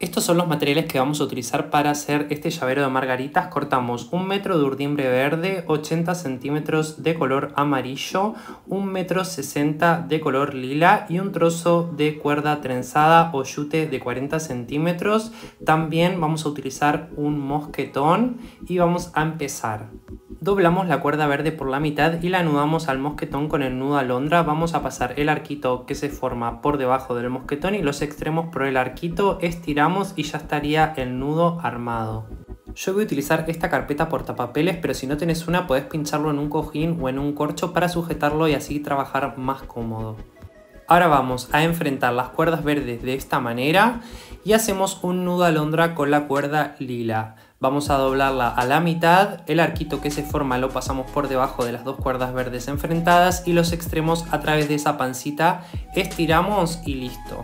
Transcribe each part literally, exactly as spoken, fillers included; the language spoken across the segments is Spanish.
Estos son los materiales que vamos a utilizar para hacer este llavero de margaritas. Cortamos un metro de urdimbre verde, ochenta centímetros de color amarillo, un metro sesenta de color lila y un trozo de cuerda trenzada o yute de cuarenta centímetros. También vamos a utilizar un mosquetón y vamos a empezar. Doblamos la cuerda verde por la mitad y la anudamos al mosquetón con el nudo alondra. Vamos a pasar el arquito que se forma por debajo del mosquetón y los extremos por el arquito, estiramos y ya estaría el nudo armado. Yo voy a utilizar esta carpeta portapapeles, pero si no tenés una podés pincharlo en un cojín o en un corcho para sujetarlo y así trabajar más cómodo. Ahora vamos a enfrentar las cuerdas verdes de esta manera y hacemos un nudo alondra con la cuerda lila. Vamos a doblarla a la mitad, el arquito que se forma lo pasamos por debajo de las dos cuerdas verdes enfrentadas y los extremos a través de esa pancita, estiramos y listo.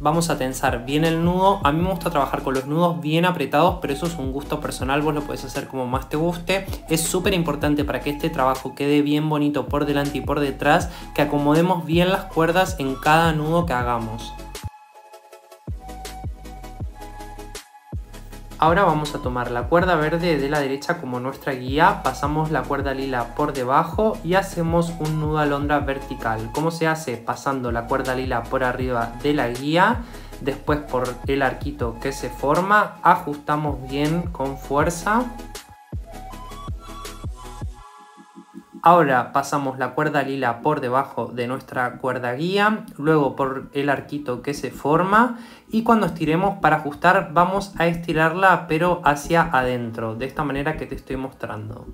Vamos a tensar bien el nudo. A mí me gusta trabajar con los nudos bien apretados, pero eso es un gusto personal, vos lo podés hacer como más te guste. Es súper importante para que este trabajo quede bien bonito por delante y por detrás, que acomodemos bien las cuerdas en cada nudo que hagamos. Ahora vamos a tomar la cuerda verde de la derecha como nuestra guía, pasamos la cuerda lila por debajo y hacemos un nudo alondra vertical. ¿Cómo se hace? Pasando la cuerda lila por arriba de la guía, después por el arquito que se forma, ajustamos bien con fuerza. Ahora pasamos la cuerda lila por debajo de nuestra cuerda guía, luego por el arquito que se forma y cuando estiremos para ajustar vamos a estirarla pero hacia adentro, de esta manera que te estoy mostrando.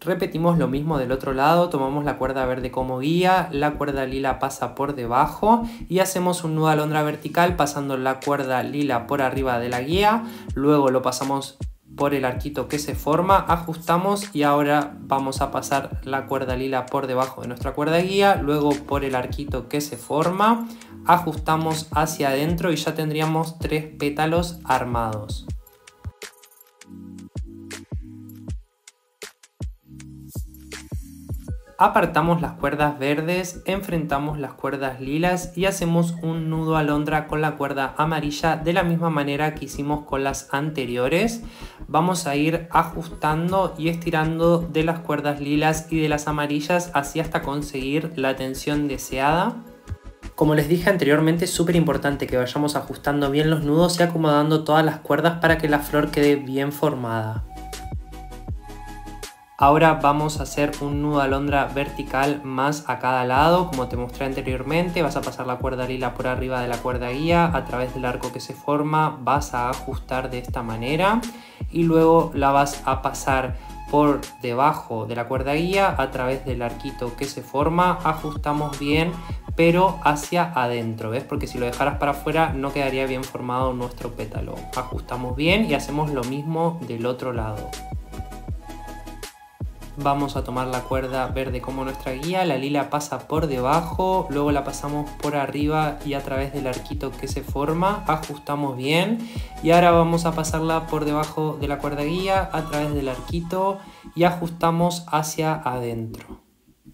Repetimos lo mismo del otro lado, tomamos la cuerda verde como guía, la cuerda lila pasa por debajo y hacemos un nudo alondra vertical pasando la cuerda lila por arriba de la guía, luego lo pasamos por el arquito que se forma, ajustamos y ahora vamos a pasar la cuerda lila por debajo de nuestra cuerda guía, luego por el arquito que se forma, ajustamos hacia adentro y ya tendríamos tres pétalos armados. Apartamos las cuerdas verdes, enfrentamos las cuerdas lilas y hacemos un nudo alondra con la cuerda amarilla de la misma manera que hicimos con las anteriores. Vamos a ir ajustando y estirando de las cuerdas lilas y de las amarillas así hasta conseguir la tensión deseada. Como les dije anteriormente, es súper importante que vayamos ajustando bien los nudos y acomodando todas las cuerdas para que la flor quede bien formada. Ahora vamos a hacer un nudo alondra vertical más a cada lado, como te mostré anteriormente. Vas a pasar la cuerda lila por arriba de la cuerda guía, a través del arco que se forma vas a ajustar de esta manera y luego la vas a pasar por debajo de la cuerda guía, a través del arquito que se forma, ajustamos bien pero hacia adentro, ¿ves? Porque si lo dejaras para afuera no quedaría bien formado nuestro pétalo. Ajustamos bien y hacemos lo mismo del otro lado. Vamos a tomar la cuerda verde como nuestra guía, la lila pasa por debajo, luego la pasamos por arriba y a través del arquito que se forma, ajustamos bien y ahora vamos a pasarla por debajo de la cuerda guía, a través del arquito y ajustamos hacia adentro.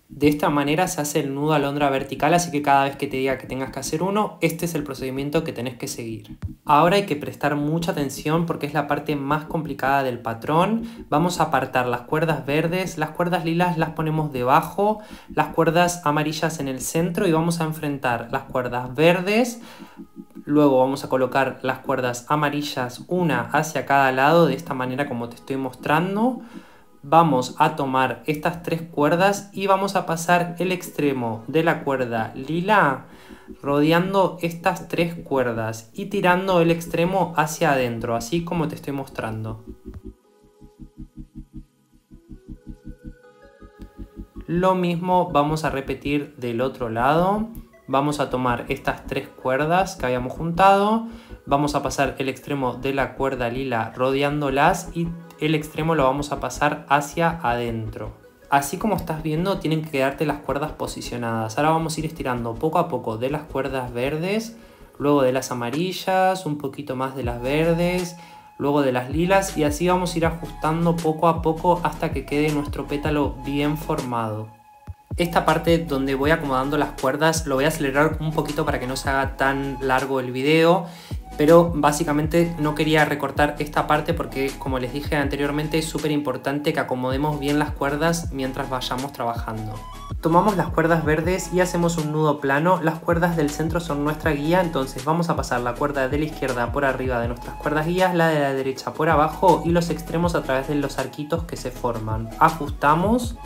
De esta manera se hace el nudo alondra vertical, así que cada vez que te diga que tengas que hacer uno, este es el procedimiento que tenés que seguir. Ahora hay que prestar mucha atención porque es la parte más complicada del patrón. Vamos a apartar las cuerdas verdes, las cuerdas lilas las ponemos debajo, las cuerdas amarillas en el centro y vamos a enfrentar las cuerdas verdes. Luego vamos a colocar las cuerdas amarillas una hacia cada lado, de esta manera como te estoy mostrando. Vamos a tomar estas tres cuerdas y vamos a pasar el extremo de la cuerda lila rodeando estas tres cuerdas y tirando el extremo hacia adentro, así como te estoy mostrando. Lo mismo vamos a repetir del otro lado. Vamos a tomar estas tres cuerdas que habíamos juntado, vamos a pasar el extremo de la cuerda lila rodeándolas y el extremo lo vamos a pasar hacia adentro. Así como estás viendo, tienen que quedarte las cuerdas posicionadas. Ahora vamos a ir estirando poco a poco de las cuerdas verdes, luego de las amarillas, un poquito más de las verdes, luego de las lilas y así vamos a ir ajustando poco a poco hasta que quede nuestro pétalo bien formado. Esta parte donde voy acomodando las cuerdas lo voy a acelerar un poquito para que no se haga tan largo el video, pero básicamente no quería recortar esta parte porque, como les dije anteriormente, es súper importante que acomodemos bien las cuerdas mientras vayamos trabajando. Tomamos las cuerdas verdes y hacemos un nudo plano. Las cuerdas del centro son nuestra guía, entonces vamos a pasar la cuerda de la izquierda por arriba de nuestras cuerdas guías, la de la derecha por abajo y los extremos a través de los arquitos que se forman. Ajustamos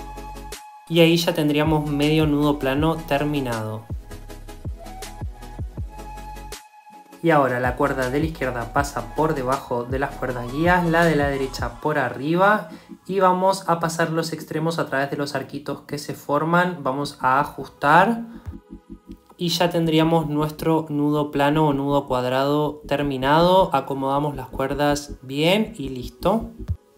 y ahí ya tendríamos medio nudo plano terminado. Y ahora la cuerda de la izquierda pasa por debajo de las cuerdas guías, la de la derecha por arriba y vamos a pasar los extremos a través de los arquitos que se forman. Vamos a ajustar y ya tendríamos nuestro nudo plano o nudo cuadrado terminado. Acomodamos las cuerdas bien y listo.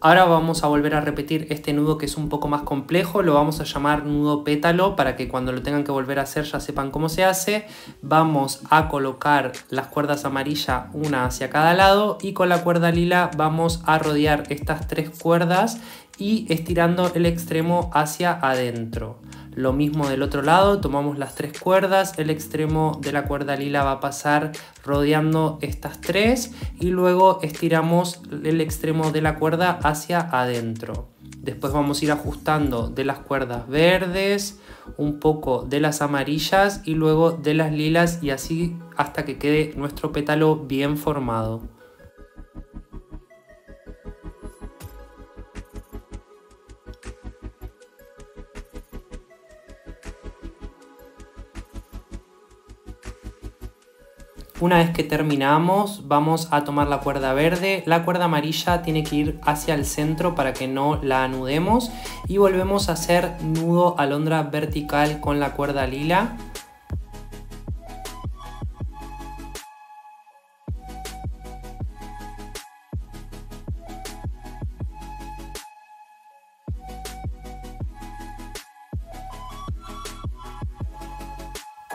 Ahora vamos a volver a repetir este nudo que es un poco más complejo, lo vamos a llamar nudo pétalo para que cuando lo tengan que volver a hacer ya sepan cómo se hace. Vamos a colocar las cuerdas amarillas una hacia cada lado y con la cuerda lila vamos a rodear estas tres cuerdas y estirando el extremo hacia adentro. Lo mismo del otro lado, tomamos las tres cuerdas, el extremo de la cuerda lila va a pasar rodeando estas tres y luego estiramos el extremo de la cuerda hacia adentro. Después vamos a ir ajustando de las cuerdas verdes, un poco de las amarillas y luego de las lilas y así hasta que quede nuestro pétalo bien formado. Una vez que terminamos, vamos a tomar la cuerda verde. La cuerda amarilla tiene que ir hacia el centro para que no la anudemos. Y volvemos a hacer nudo alondra vertical con la cuerda lila.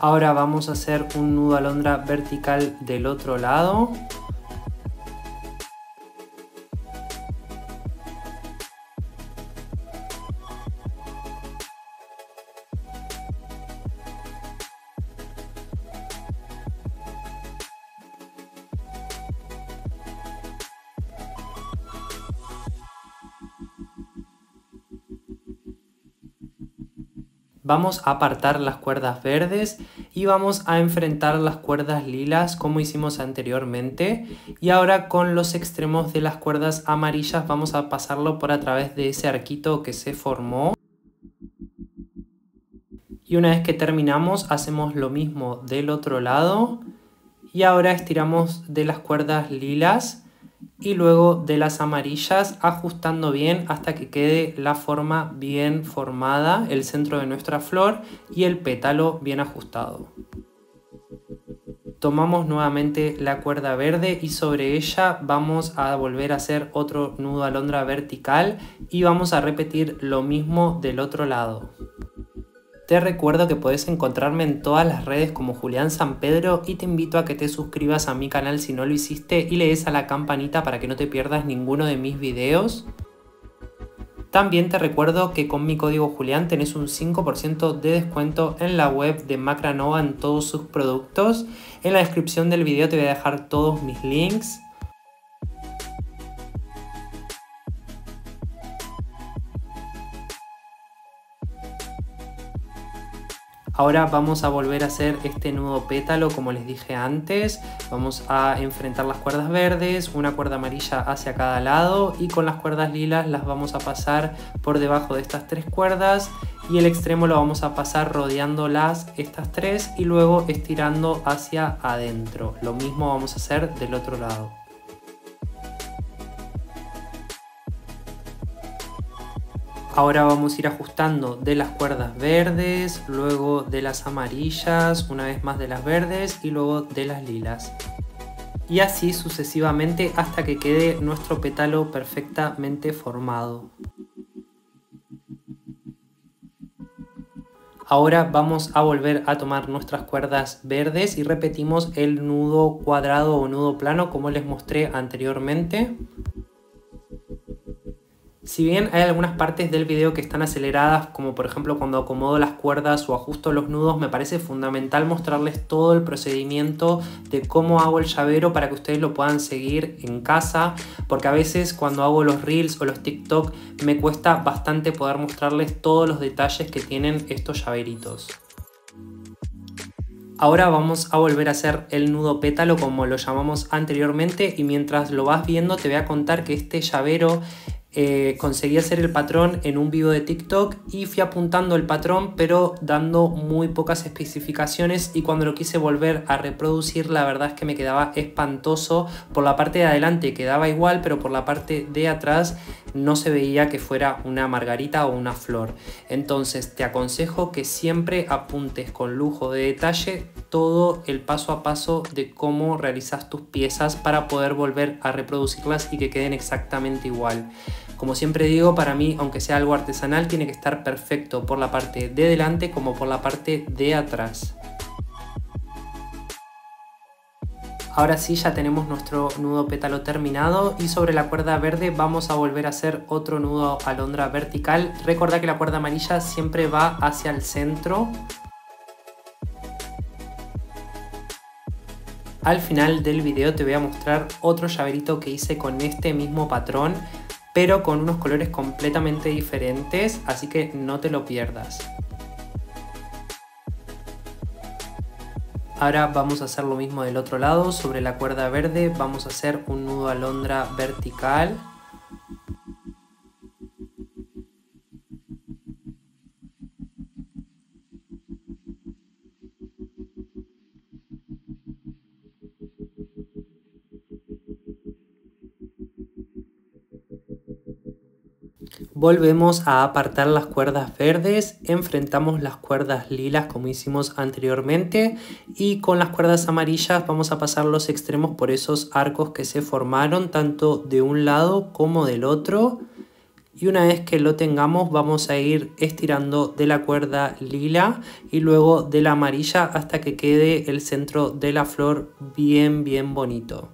Ahora vamos a hacer un nudo alondra vertical del otro lado. Vamos a apartar las cuerdas verdes y vamos a enfrentar las cuerdas lilas como hicimos anteriormente. Y ahora con los extremos de las cuerdas amarillas vamos a pasarlo por a través de ese arquito que se formó. Y una vez que terminamos hacemos lo mismo del otro lado. Y ahora estiramos de las cuerdas lilas y luego de las amarillas, ajustando bien hasta que quede la forma bien formada, el centro de nuestra flor y el pétalo bien ajustado. Tomamos nuevamente la cuerda verde y sobre ella vamos a volver a hacer otro nudo alondra vertical y vamos a repetir lo mismo del otro lado. Te recuerdo que puedes encontrarme en todas las redes como Julián San Pedro y te invito a que te suscribas a mi canal si no lo hiciste y le des a la campanita para que no te pierdas ninguno de mis videos. También te recuerdo que con mi código Julián tenés un cinco por ciento de descuento en la web de Macranova en todos sus productos. En la descripción del video te voy a dejar todos mis links. Ahora vamos a volver a hacer este nudo pétalo como les dije antes. Vamos a enfrentar las cuerdas verdes, una cuerda amarilla hacia cada lado y con las cuerdas lilas las vamos a pasar por debajo de estas tres cuerdas y el extremo lo vamos a pasar rodeándolas estas tres y luego estirando hacia adentro. Lo mismo vamos a hacer del otro lado. Ahora vamos a ir ajustando de las cuerdas verdes, luego de las amarillas, una vez más de las verdes y luego de las lilas. Y así sucesivamente hasta que quede nuestro pétalo perfectamente formado. Ahora vamos a volver a tomar nuestras cuerdas verdes y repetimos el nudo cuadrado o nudo plano como les mostré anteriormente. Si bien hay algunas partes del video que están aceleradas, como por ejemplo cuando acomodo las cuerdas o ajusto los nudos, me parece fundamental mostrarles todo el procedimiento de cómo hago el llavero para que ustedes lo puedan seguir en casa, porque a veces cuando hago los reels o los TikTok me cuesta bastante poder mostrarles todos los detalles que tienen estos llaveritos. Ahora vamos a volver a hacer el nudo pétalo como lo llamamos anteriormente, y mientras lo vas viendo te voy a contar que este llavero eh, conseguí hacer el patrón en un vivo de TikTok y fui apuntando el patrón pero dando muy pocas especificaciones, y cuando lo quise volver a reproducir la verdad es que me quedaba espantoso. Por la parte de adelante quedaba igual, pero por la parte de atrás no se veía que fuera una margarita o una flor. Entonces te aconsejo que siempre apuntes con lujo de detalle todo el paso a paso de cómo realizas tus piezas para poder volver a reproducirlas y que queden exactamente igual. Como siempre digo, para mí, aunque sea algo artesanal, tiene que estar perfecto por la parte de delante como por la parte de atrás. Ahora sí, ya tenemos nuestro nudo pétalo terminado, y sobre la cuerda verde vamos a volver a hacer otro nudo alondra vertical. Recordá que la cuerda amarilla siempre va hacia el centro. Al final del video te voy a mostrar otro llaverito que hice con este mismo patrón, pero con unos colores completamente diferentes, así que no te lo pierdas. Ahora vamos a hacer lo mismo del otro lado. Sobre la cuerda verde vamos a hacer un nudo alondra vertical. Volvemos a apartar las cuerdas verdes, enfrentamos las cuerdas lilas como hicimos anteriormente, y con las cuerdas amarillas vamos a pasar los extremos por esos arcos que se formaron tanto de un lado como del otro, y una vez que lo tengamos vamos a ir estirando de la cuerda lila y luego de la amarilla hasta que quede el centro de la flor bien bien bonito.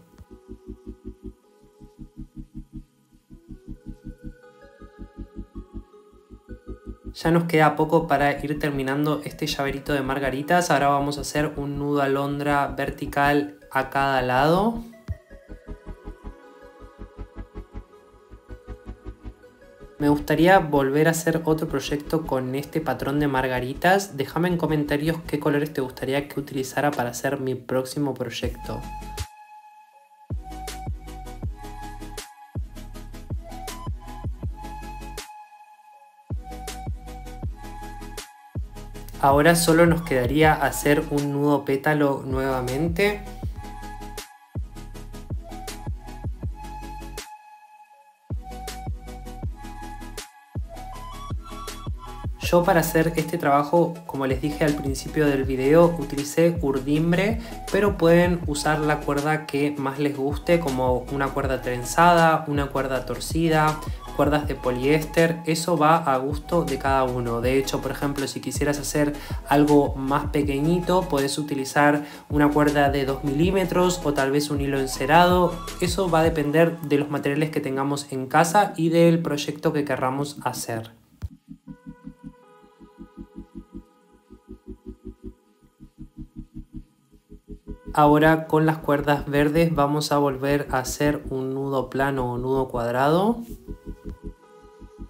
Ya nos queda poco para ir terminando este llaverito de margaritas. Ahora vamos a hacer un nudo alondra vertical a cada lado. Me gustaría volver a hacer otro proyecto con este patrón de margaritas. Déjame en comentarios qué colores te gustaría que utilizara para hacer mi próximo proyecto. Ahora solo nos quedaría hacer un nudo pétalo nuevamente. Yo para hacer este trabajo, como les dije al principio del video, utilicé urdimbre, pero pueden usar la cuerda que más les guste, como una cuerda trenzada, una cuerda torcida, cuerdas de poliéster. Eso va a gusto de cada uno. De hecho, por ejemplo, si quisieras hacer algo más pequeñito, puedes utilizar una cuerda de dos milímetros o tal vez un hilo encerado. Eso va a depender de los materiales que tengamos en casa y del proyecto que querramos hacer. Ahora con las cuerdas verdes vamos a volver a hacer un nudo plano o nudo cuadrado.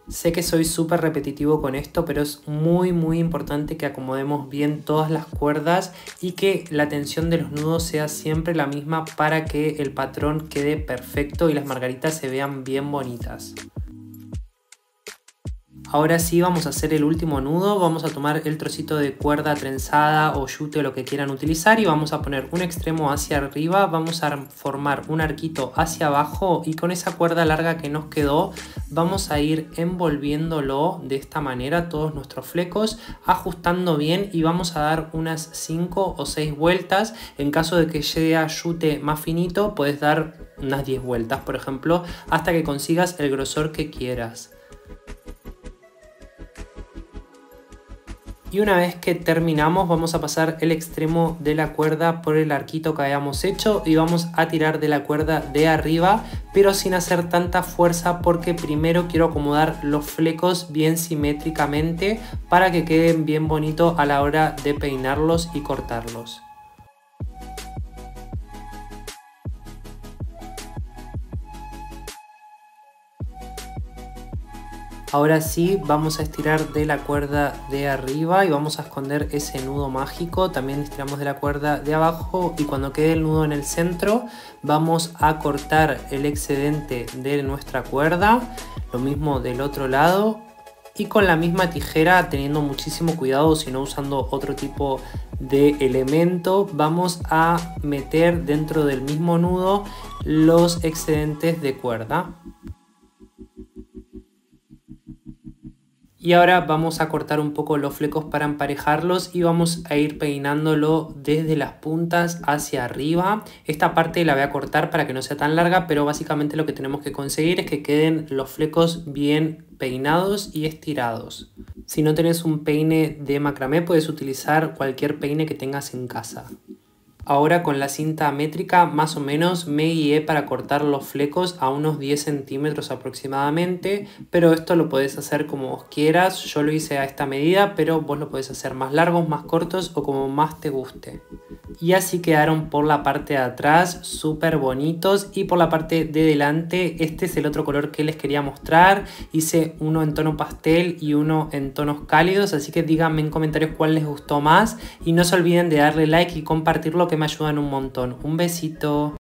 Sé que soy súper repetitivo con esto, pero es muy muy importante que acomodemos bien todas las cuerdas y que la tensión de los nudos sea siempre la misma para que el patrón quede perfecto y las margaritas se vean bien bonitas. Ahora sí vamos a hacer el último nudo. Vamos a tomar el trocito de cuerda trenzada o yute o lo que quieran utilizar y vamos a poner un extremo hacia arriba, vamos a formar un arquito hacia abajo y con esa cuerda larga que nos quedó vamos a ir envolviéndolo de esta manera, todos nuestros flecos, ajustando bien, y vamos a dar unas cinco o seis vueltas. En caso de que llegue a yute más finito, puedes dar unas diez vueltas, por ejemplo, hasta que consigas el grosor que quieras. y una vez que terminamos vamos a pasar el extremo de la cuerda por el arquito que habíamos hecho y vamos a tirar de la cuerda de arriba, pero sin hacer tanta fuerza porque primero quiero acomodar los flecos bien simétricamente para que queden bien bonitos a la hora de peinarlos y cortarlos. Ahora sí, vamos a estirar de la cuerda de arriba y vamos a esconder ese nudo mágico. También estiramos de la cuerda de abajo y cuando quede el nudo en el centro, vamos a cortar el excedente de nuestra cuerda. Lo mismo del otro lado y con la misma tijera, teniendo muchísimo cuidado, si no usando otro tipo de elemento, vamos a meter dentro del mismo nudo los excedentes de cuerda. Y ahora vamos a cortar un poco los flecos para emparejarlos y vamos a ir peinándolo desde las puntas hacia arriba. Esta parte la voy a cortar para que no sea tan larga, pero básicamente lo que tenemos que conseguir es que queden los flecos bien peinados y estirados. Si no tenés un peine de macramé, puedes utilizar cualquier peine que tengas en casa. Ahora con la cinta métrica más o menos me guié para cortar los flecos a unos diez centímetros aproximadamente, pero esto lo podés hacer como vos quieras. Yo lo hice a esta medida, pero vos lo podés hacer más largos, más cortos o como más te guste. Y así quedaron por la parte de atrás súper bonitos y por la parte de delante este es el otro color que les quería mostrar. Hice uno en tono pastel y uno en tonos cálidos, así que díganme en comentarios cuál les gustó más y no se olviden de darle like y compartirlo, que me ayudan un montón. Un besito.